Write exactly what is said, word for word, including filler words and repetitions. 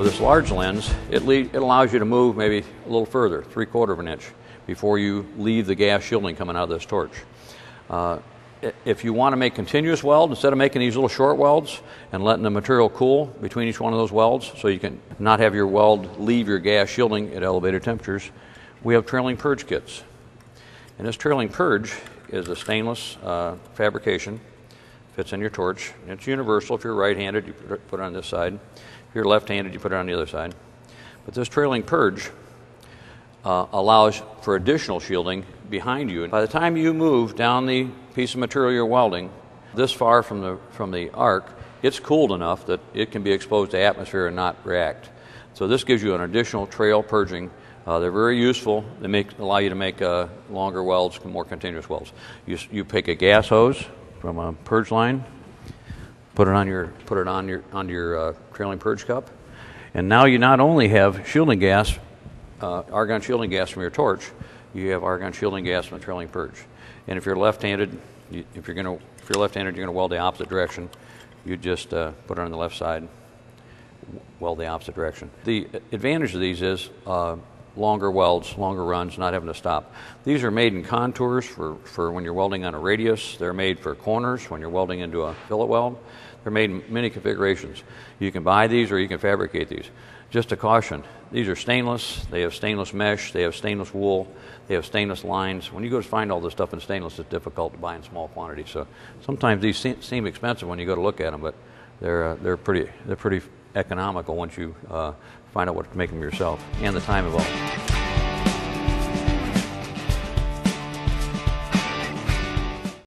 With this large lens, it, it allows you to move maybe a little further, three quarter of an inch, before you leave the gas shielding coming out of this torch. Uh, if you want to make continuous weld, instead of making these little short welds and letting the material cool between each one of those welds so you can not have your weld leave your gas shielding at elevated temperatures, we have trailing purge kits. And this trailing purge is a stainless uh, fabrication, fits in your torch. It's universal. If you're right-handed, you put it on this side. If you're left-handed, you put it on the other side. But this trailing purge uh, allows for additional shielding behind you. And by the time you move down the piece of material you're welding this far from the, from the arc, it's cooled enough that it can be exposed to atmosphere and not react. So this gives you an additional trail purging. Uh, they're very useful. They make, allow you to make uh, longer welds, more continuous welds. You, you pick a gas hose from a purge line, put it on your put it on your on your uh, trailing purge cup, and now you not only have shielding gas, uh, argon shielding gas from your torch, you have argon shielding gas from the trailing purge. And if you're left-handed, you, if you're gonna if you're left-handed, you're gonna weld the opposite direction. You just uh, put it on the left side, weld the opposite direction. The advantage of these is uh, longer welds, longer runs, not having to stop. These are made in contours for, for when you're welding on a radius. They're made for corners when you're welding into a fillet weld. They're made in many configurations. You can buy these or you can fabricate these. Just a caution, these are stainless. They have stainless mesh, they have stainless wool, they have stainless lines. When you go to find all this stuff in stainless, it's difficult to buy in small quantities. So sometimes these seem expensive when you go to look at them, but they're, uh, they're, pretty, they're pretty economical once you uh, find out what to make them yourself and the time involved.